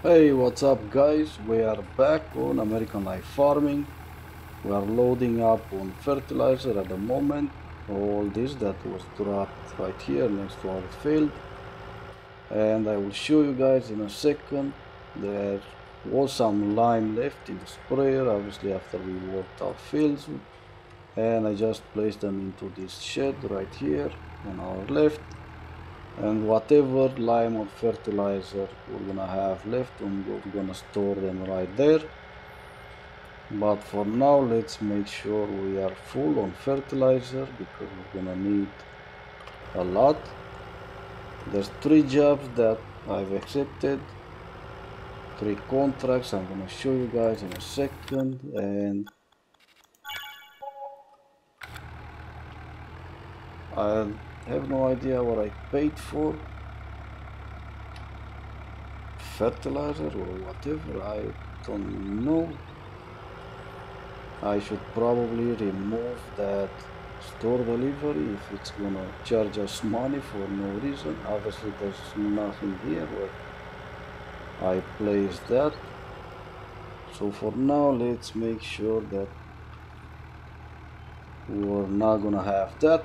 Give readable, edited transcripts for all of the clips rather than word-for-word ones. Hey, what's up guys? We are back on American Life Farming. We are loading up on fertilizer at the moment. All this that was dropped right here next to our field, and I will show you guys in a second. There was some lime left in the sprayer, obviously, after we worked our fields, and I just placed them into this shed right here on our left. And whatever lime or fertilizer we're gonna have left, we're gonna store them right there. But for now, let's make sure we are full on fertilizer because we're gonna need a lot. There's 3 jobs that I've accepted, 3 contracts. I'm gonna show you guys in a second. And I have no idea what I paid for fertilizer or whatever, I don't know. I should probably remove that store delivery if it's gonna charge us money for no reason. Obviously there's nothing here where I place that. So for now let's make sure that we're not gonna have that.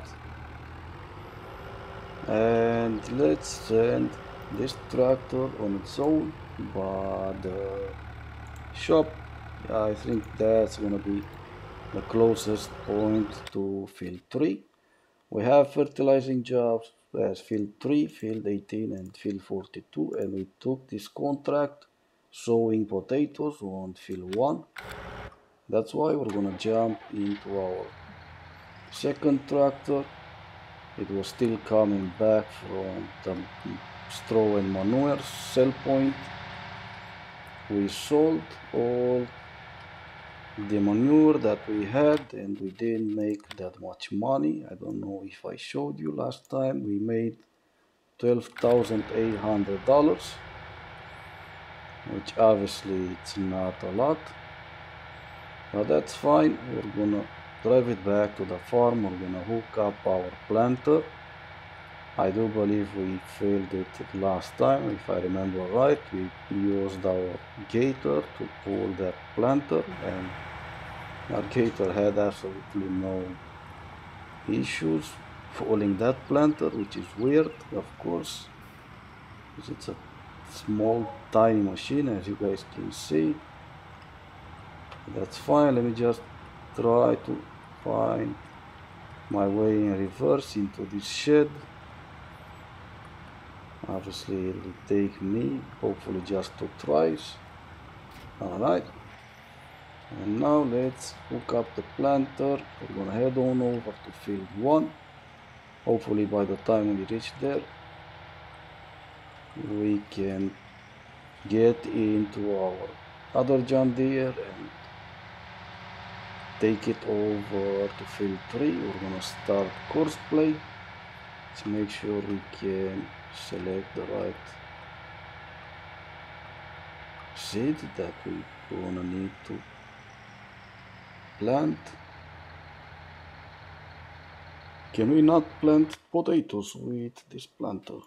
And let's send this tractor on its own, but the shop, I think that's gonna be the closest point to field 3. We have fertilizing jobs as field 3, field 18 and field 42, and we took this contract sowing potatoes on field 1. That's why we're gonna jump into our second tractor. It was still coming back from the straw and manure sell point. We sold all the manure that we had and we didn't make that much money. I don't know if I showed you last time. We made $12,800, which obviously it's not a lot, but that's fine. We're gonna drive it back to the farm. We're gonna hook up our planter. I do believe we failed it last time. If I remember right, we used our gator to pull that planter and our gator had absolutely no issues pulling that planter, which is weird, of course, because it's a small tiny machine, as you guys can see. That's fine. Let me just try to find my way in reverse into this shed. Obviously it will take me hopefully just 2 tries. Alright, and now let's hook up the planter. We're gonna head on over to field 1. Hopefully by the time we reach there we can get into our other John Deere and take it over to field 3. We're gonna start course play. Let's make sure we can select the right seed that we're gonna need to plant. Can we not plant potatoes with this planter?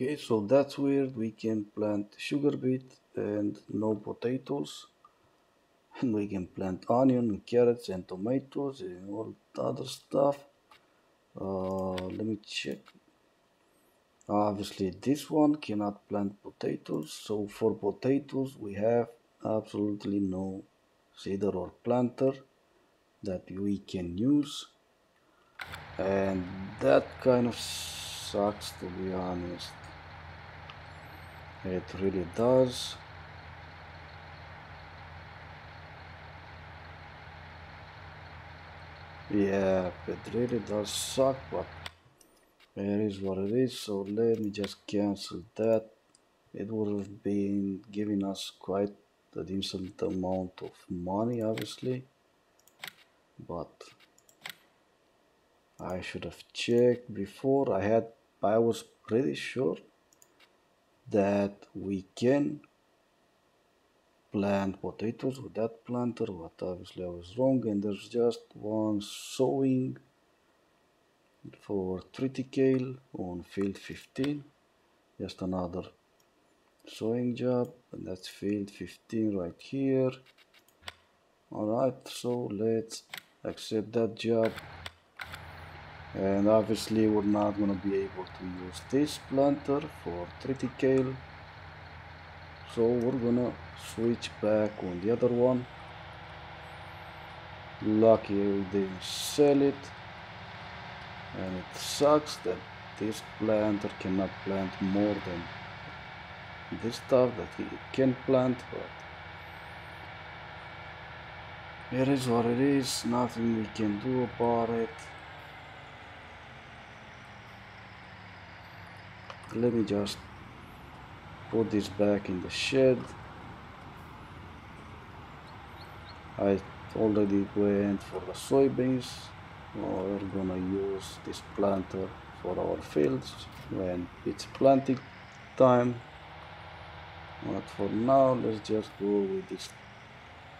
Okay, so that's weird. We can plant sugar beet and no potatoes, and we can plant onion and carrots and tomatoes and all other stuff. Let me check. Obviously this one cannot plant potatoes, so for potatoes we have absolutely no seeder or planter that we can use, and that kind of sucks, to be honest. It really does. Yeah, it really does suck, but it is what it is. So let me just cancel that. It would have been giving us quite a decent amount of money, obviously, but I should have checked before. I was pretty sure that we can plant potatoes with that planter, but obviously I was wrong, and there's just one sowing for treaty kale on field 15, just another sowing job, and that's field 15 right here. Alright, so let's accept that job, and obviously we're not going to be able to use this planter for treaty kale, so we're gonna switch back on the other one. Lucky we didn't sell it, and it sucks that this planter cannot plant more than this stuff that it can plant, but it is what it is, nothing we can do about it. Let me just put this back in the shed. I already went for the soybeans. We're gonna use this planter for our fields when it's planting time, but for now let's just go with this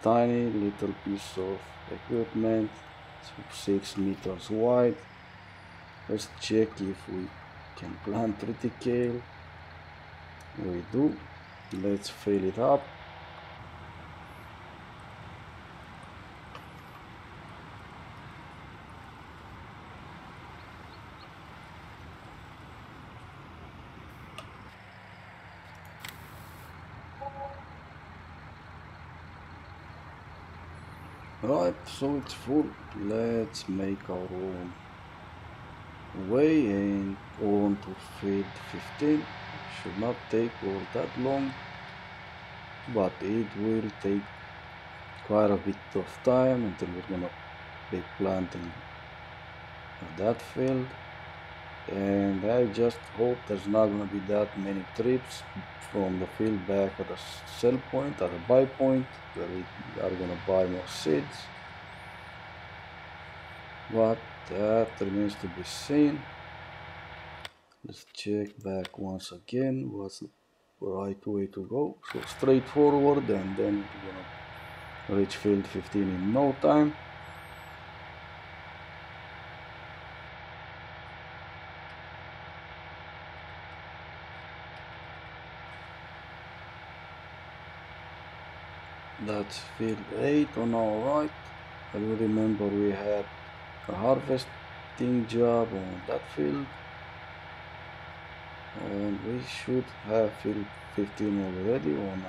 tiny little piece of equipment. It's 6 meters wide. Let's check if we can plant treaty kale. We do. Let's fill it up. Right, so it's full. Let's make our own way and on to field 15. Should not take all that long, but it will take quite a bit of time until we're gonna be planting that field, and I just hope there's not gonna be that many trips from the field back at the sell point, at the buy point, where we are gonna buy more seeds, but that remains to be seen. Let's check back once again what's the right way to go. So straight forward, and then we're gonna reach field 15 in no time. That's field 8 on our right. I will remember we had a harvesting job on that field, and we should have field 15 already on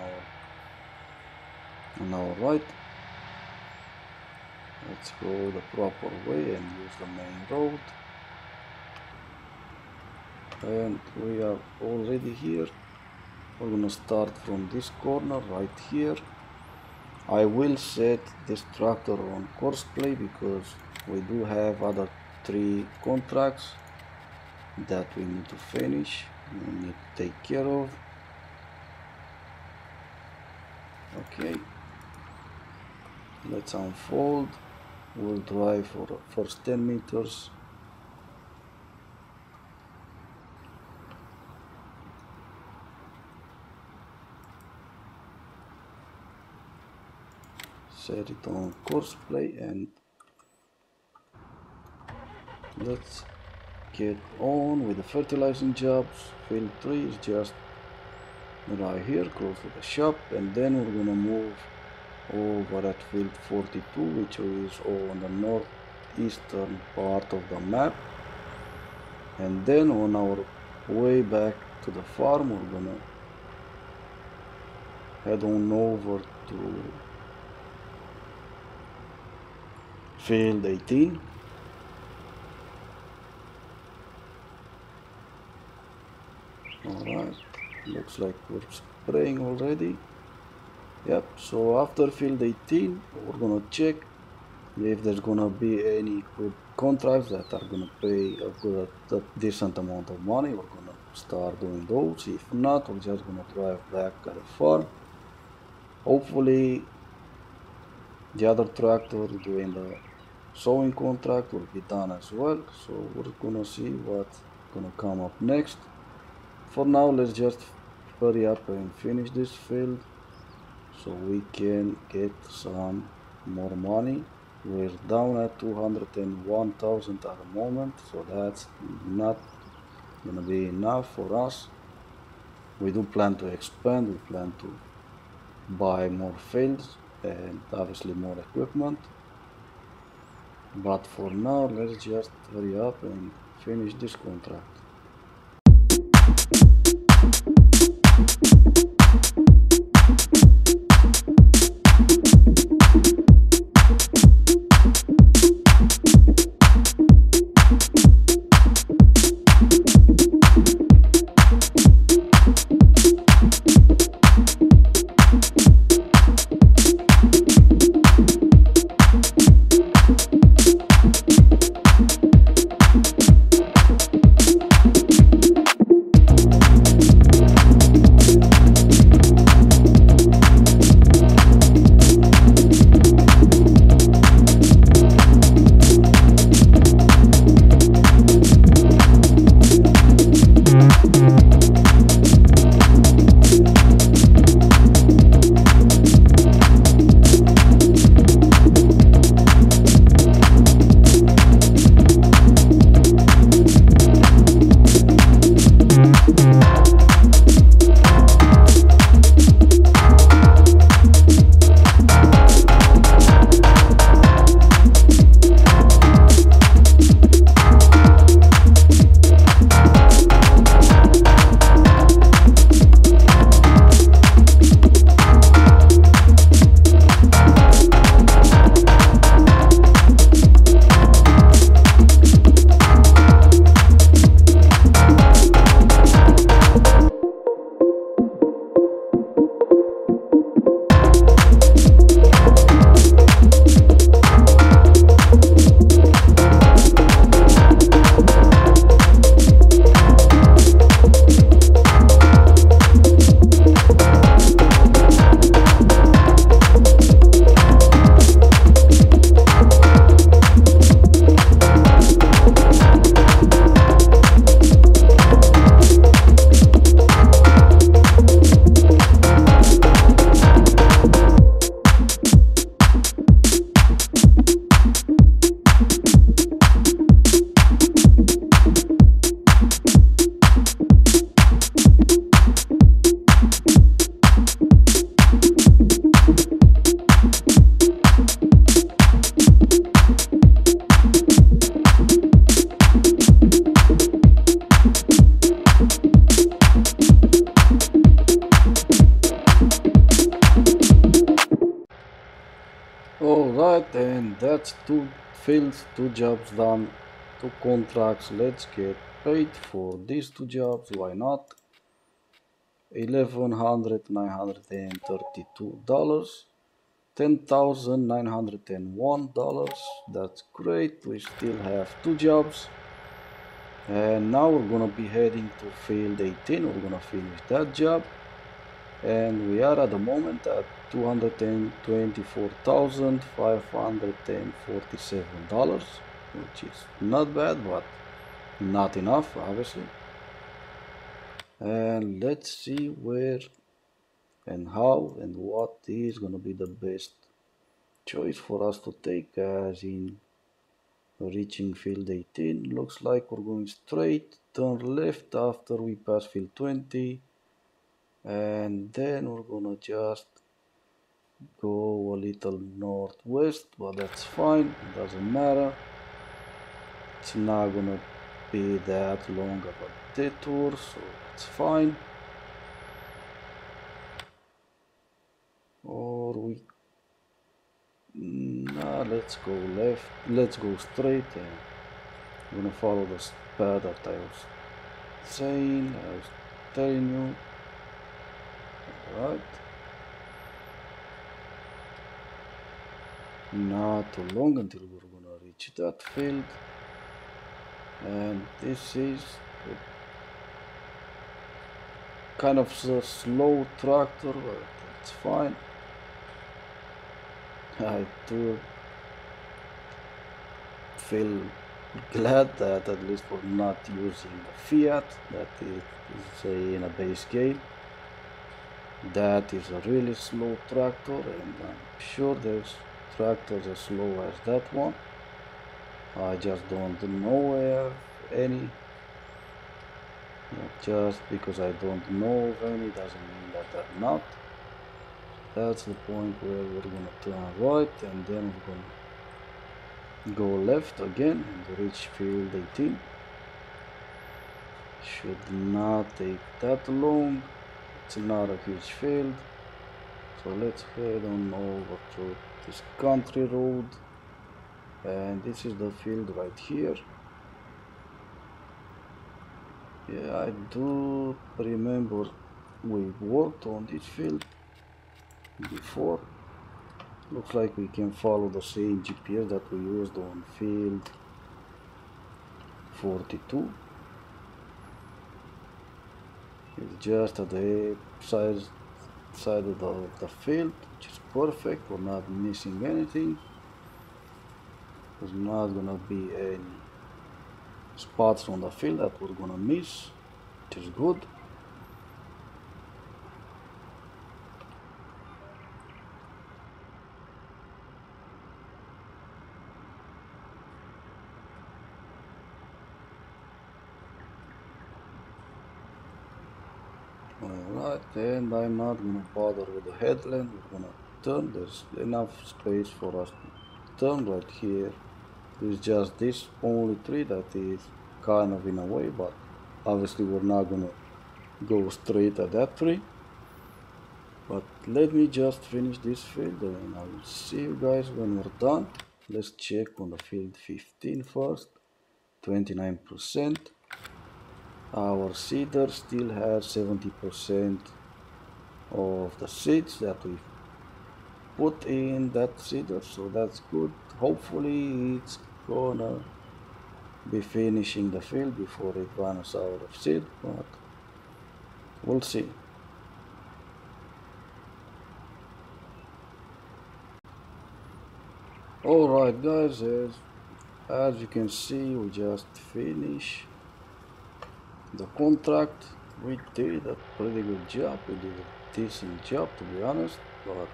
our right. Let's go the proper way and use the main road, and we are already here. We're gonna start from this corner right here. I will set this tractor on course play because we do have other 3 contracts that we need to finish, we need to take care of. Okay, let's unfold. We'll drive for the first 10 meters. Set it on course play, and let's get on with the fertilizing jobs. Field 3 is just right here close to the shop, and then we're gonna move over at field 42, which is on the northeastern part of the map, and then on our way back to the farm we're gonna head on over to field 18. Alright, looks like we're spraying already. Yep, so after field 18 we're gonna check if there's gonna be any good contracts that are gonna pay a good, a decent amount of money. We're gonna start doing those. If not, we're just gonna drive back at the farm. Hopefully the other tractor doing the sowing contract will be done as well, so we're gonna see what's gonna come up next. For now, let's just hurry up and finish this field so we can get some more money. We're down at 201,000 at the moment, so that's not gonna be enough for us. We do plan to expand, we plan to buy more fields and obviously more equipment, but for now let's just hurry up and finish this contract. Alright, and that's 2 fields, 2 jobs done, 2 contracts. Let's get paid for these 2 jobs, why not? $11,932, $10,901, that's great. We still have 2 jobs, and now we're gonna be heading to field 18. We're gonna finish that job, and we are at the moment at $224,547, which is not bad, but not enough obviously. And let's see where and how and what is going to be the best choice for us to take, as in reaching field 18. Looks like we're going straight, turn left after we pass field 20, and then we're gonna just go a little northwest, but that's fine, it doesn't matter. It's not gonna be that long of a detour, so it's fine. Or we let's go left, let's go straight, and I'm gonna follow the path that I was telling you. Right, not too long until we're gonna reach that field, and this is kind of a slow tractor, but that's fine. I do feel glad that at least we're not using a Fiat, that is in a base game. That is a really slow tractor, and I'm sure there's tractors as slow as that one. I just don't know any. Just because I don't know of any doesn't mean that I'm not. That's the point where we're gonna turn right, and then we're gonna go left again and reach field 18. Should not take that long. It's not a huge field, so let's head on over to this country road, and this is the field right here. Yeah, I do remember we worked on this field before. Looks like we can follow the same GPS that we used on field 42. It's just at the side of the field, which is perfect. We're not missing anything. There's not gonna be any spots on the field that we're gonna miss, which is good. Alright, and I'm not gonna bother with the headland. We're gonna turn. There's enough space for us to turn right here. It's just this only tree that is kind of in a way, but obviously we're not gonna go straight at that tree. But let me just finish this field, and I will see you guys when we're done. Let's check on the field 15 first. 29%. Our cedar still has 70% of the seeds that we've put in that cedar, so that's good. Hopefully it's gonna be finishing the field before it runs out of seed, but we'll see. Alright guys, as you can see, we just finished the contract. We did a pretty good job. We did a decent job, to be honest, but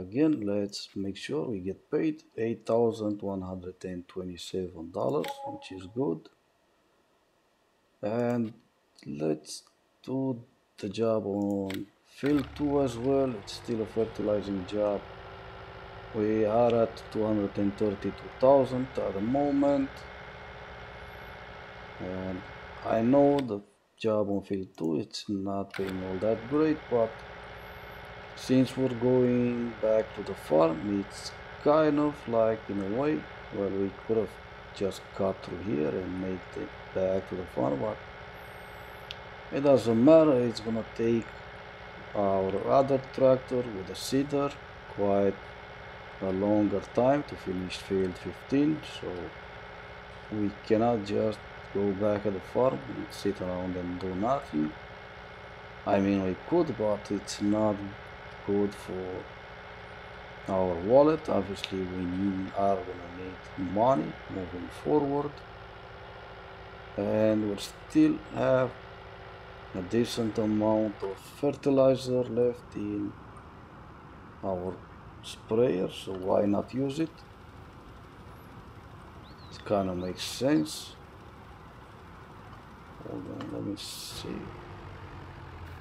again, let's make sure we get paid $8,127, which is good. And let's do the job on field 2 as well. It's still a fertilizing job. We are at 232,000 at the moment, and I know the job on field 2, it's not paying all that great, but since we're going back to the farm, it's kind of like, in a way, well, we could have just cut through here and made it back to the farm, but it doesn't matter. It's gonna take our other tractor with the seeder quite a longer time to finish field 15, so we cannot just go back at the farm and sit around and do nothing. I mean, we could, but it's not good for our wallet. Obviously we are gonna need money moving forward, and we still have a decent amount of fertilizer left in our sprayer, so why not use it? It kind of makes sense. Hold on, let me see.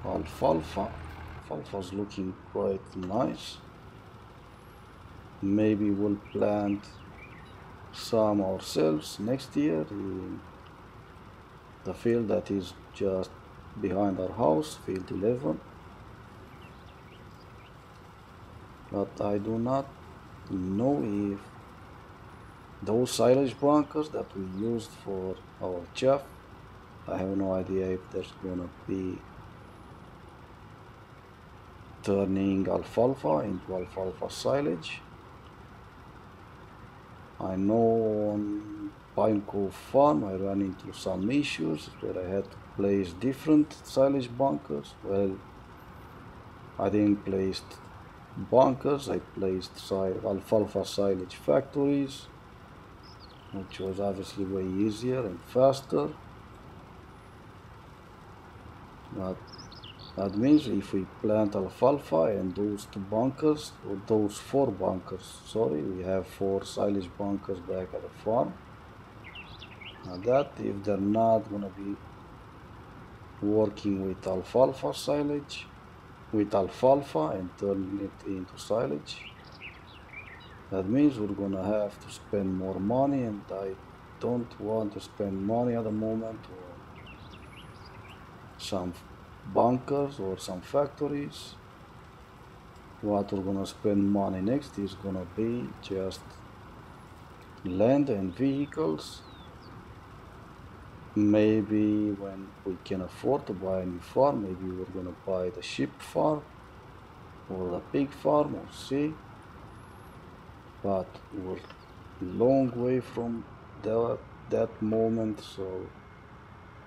Alfalfa's looking quite nice. Maybe we'll plant some ourselves next year in the field that is just behind our house, field 11. But I do not know if those silage bunkers that we used for our chaff, I have no idea if there's gonna be turning alfalfa into alfalfa silage. I know on Pine Cove Farm I ran into some issues where I had to place different silage bunkers. Well, I didn't place bunkers, I placed alfalfa silage factories, which was obviously way easier and faster. But That means if we plant alfalfa and those two bunkers, or those four bunkers, sorry, we have four silage bunkers back at the farm. Now that if they're not gonna be working with alfalfa silage, with alfalfa and turning it into silage, that means we're gonna have to spend more money, and I don't want to spend money at the moment or some bunkers or some factories. What we're gonna spend money next is gonna be just land and vehicles. Maybe when we can afford to buy a new farm, maybe we're gonna buy the sheep farm or the pig farm, we'll see, but we're a long way from that moment, so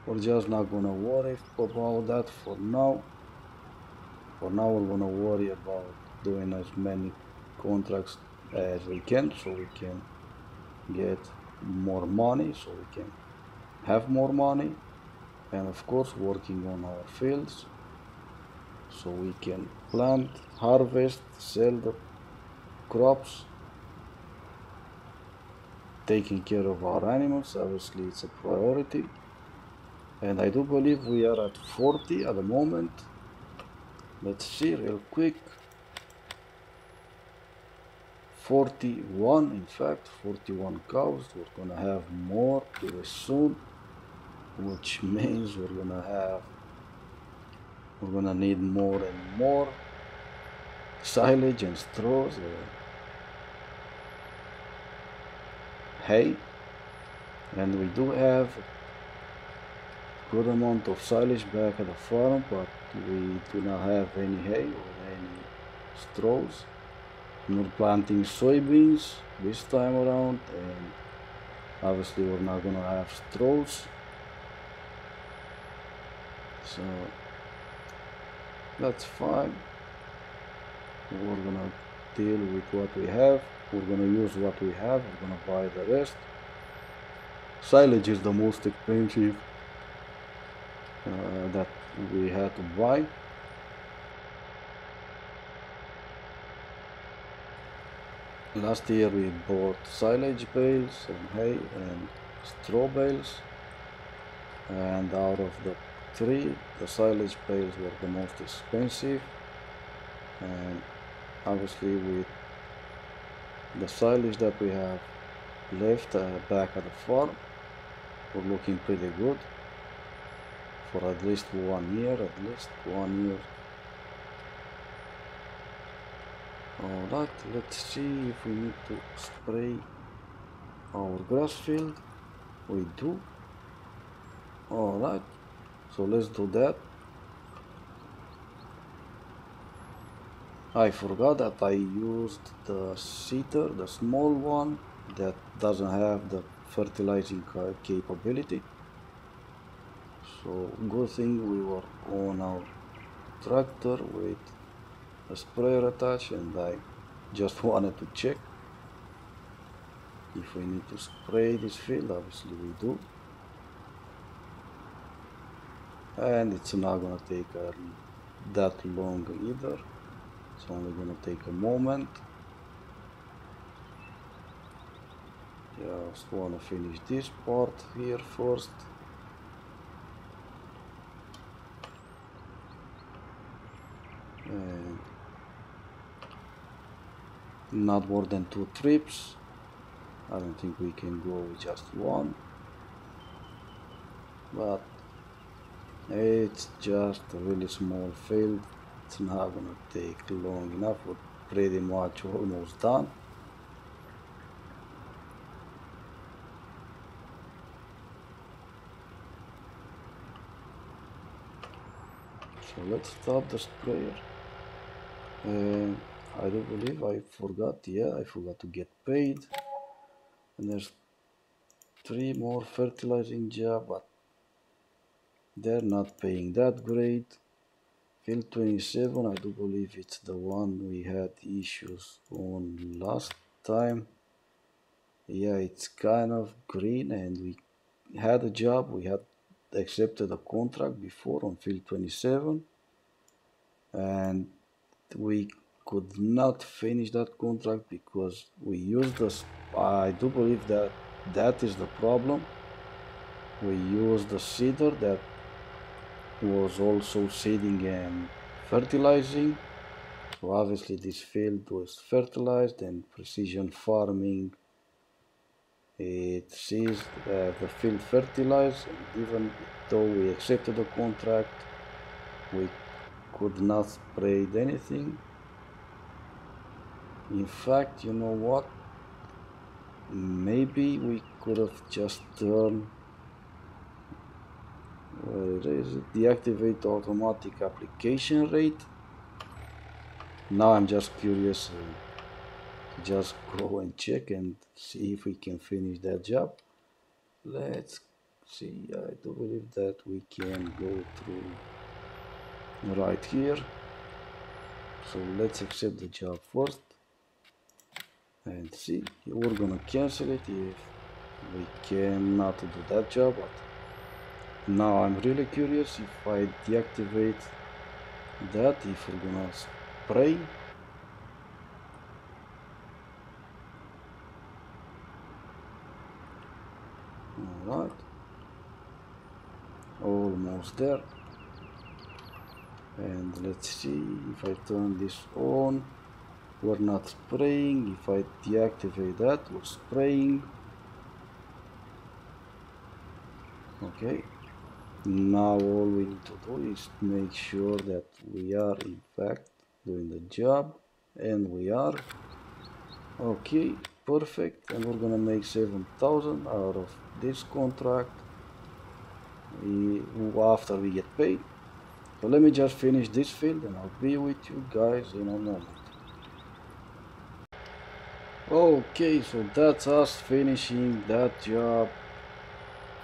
we're just not gonna worry about that for now. For now we're gonna worry about doing as many contracts as we can, so we can get more money, so we can have more money, and of course working on our fields so we can plant, harvest, sell the crops, taking care of our animals. Obviously it's a priority, and I do believe we are at 40 at the moment. Let's see real quick, 41 in fact, 41 cows. We're gonna have more very soon, which means we're gonna need more and more silage and straws, hay, and we do have a good amount of silage back at the farm, but we do not have any hay or any straws. We're planting soybeans this time around, and obviously we're not gonna have straws, so that's fine. We're gonna deal with what we have, we're gonna use what we have, we're gonna buy the rest. Silage is the most expensive that we had to buy. Last year we bought silage bales and hay and straw bales, and out of the three, the silage bales were the most expensive, and obviously with the silage that we have left back at the farm, we're looking pretty good for at least 1 year, Alright, let's see if we need to spray our grass field. We do. Alright, so let's do that. I forgot that I used the seeder, the small one that doesn't have the fertilizing capability. So good thing we were on our tractor with a sprayer attached, and I just wanted to check if we need to spray this field. Obviously we do, and it's not gonna take that long either, it's only gonna take a moment. Just wanna finish this part here first. And not more than 2 trips. I don't think we can go with just one, but it's just a really small field, it's not gonna take long enough. We're pretty much almost done. So let's stop the sprayer. I do believe I forgot, I forgot to get paid, and there's 3 more fertilizing jobs, but they're not paying that great. Field 27, I do believe it's the one we had issues on last time. Yeah, it's kind of green, and we had accepted a contract before on field 27, and we could not finish that contract because we used this. I do believe that that is the problem. We used the seeder that was also seeding and fertilizing, so obviously this field was fertilized, and precision farming, it sees the field fertilized. Even though we accepted the contract, we could not spread anything. In fact, you know what, maybe we could have just turned deactivate automatic application rate. Now I'm just curious to just go and check and see if we can finish that job. Let's see, I do believe that we can go through right here, so let's accept the job first and see. We're gonna cancel it if we cannot do that job. But now I'm really curious if I deactivate that, if we're gonna spray. Alright, almost there. And let's see, if I turn this on, we're not spraying. If I deactivate that, we're spraying. Okay. Now all we need to do is make sure that we are in fact doing the job, and we are. Okay, perfect. And we're gonna make 7,000 out of this contract after we get paid. So let me just finish this field and I'll be with you guys in a moment. Okay, so that's us finishing that job,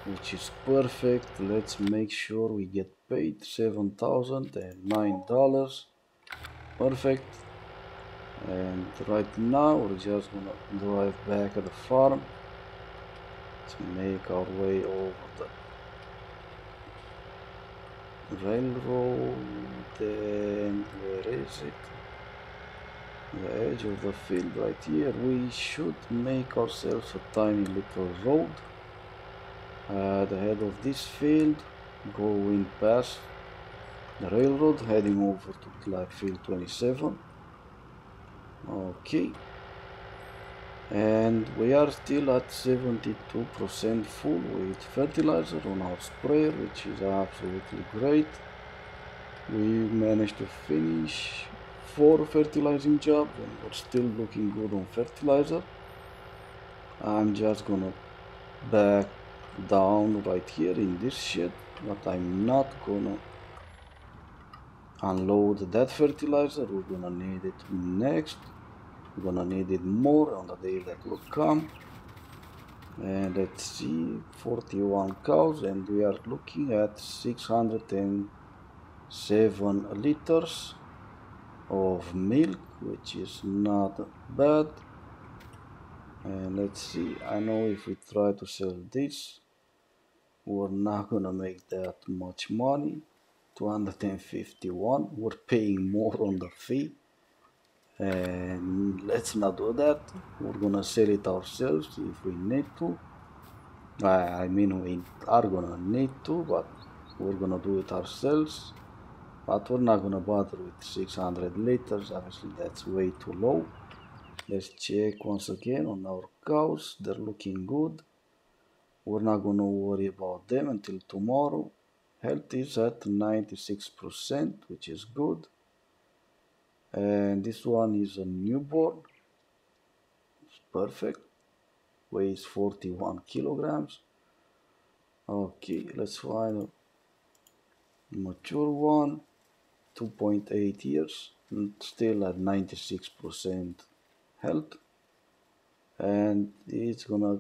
which is perfect. Let's make sure we get paid $7,009. Perfect. And right now we're just gonna drive back at the farm to make our way over the railroad. And where is it? The edge of the field right here. We should make ourselves a tiny little road at the head of this field, going past the railroad, heading over to like field 27. Okay, and we are still at 72% full with fertilizer on our sprayer, which is absolutely great. We managed to finish 4 fertilizing jobs and we're still looking good on fertilizer. I'm just gonna back down right here in this shed, but I'm not gonna unload that fertilizer. We're gonna need it next. We're gonna need it more on the day that will come. And let's see, 41 cows, and we are looking at 607 liters of milk, which is not bad. And let's see, I know if we try to sell this, we're not gonna make that much money. 251. We're paying more on the fee, and let's not do that. We're gonna sell it ourselves if we need to. I mean, we are gonna need to, but we're gonna do it ourselves. But we're not gonna bother with 600 liters. Obviously that's way too low. Let's check once again on our cows. They're looking good. We're not gonna worry about them until tomorrow. Health is at 96%, which is good. And this one is a newborn. It's perfect. Weighs 41 kilograms. Okay, let's find a mature one. 2.8 years. And still at 96%. Health, and it's gonna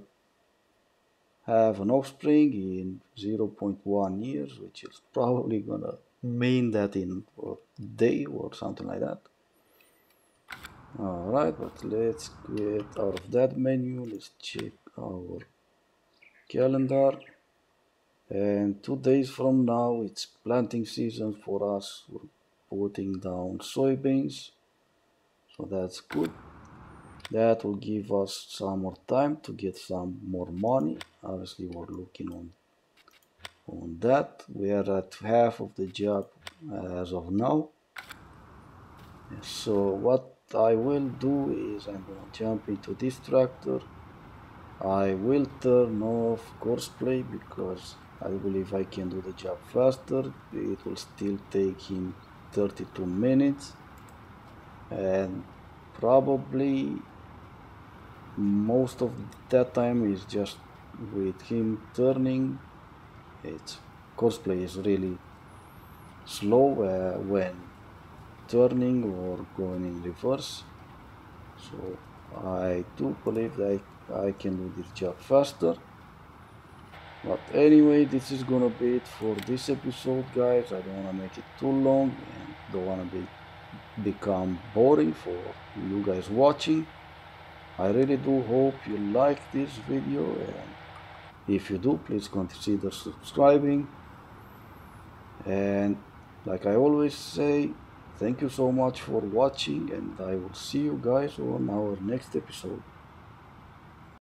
have an offspring in 0.1 years, which is probably gonna mean that in a day or something like that. Alright, but let's get out of that menu. Let's check our calendar, and 2 days from now it's planting season for us. We're putting down soybeans, so that's good. That will give us some more time to get some more money. Obviously we're looking on that. We are at half of the job as of now. So what I will do is I'm gonna jump into this tractor. I will turn off horseplay because I believe I can do the job faster. It will still take him 32 minutes and probably most of that time is just with him turning. It's horseplay is really slow when turning or going in reverse, so I do believe that I can do this job faster. But anyway, this is gonna be it for this episode, guys. I don't wanna make it too long and don't wanna become boring for you guys watching. I really do hope you like this video, and if you do, please consider subscribing. And like I always say, thank you so much for watching, and I will see you guys on our next episode.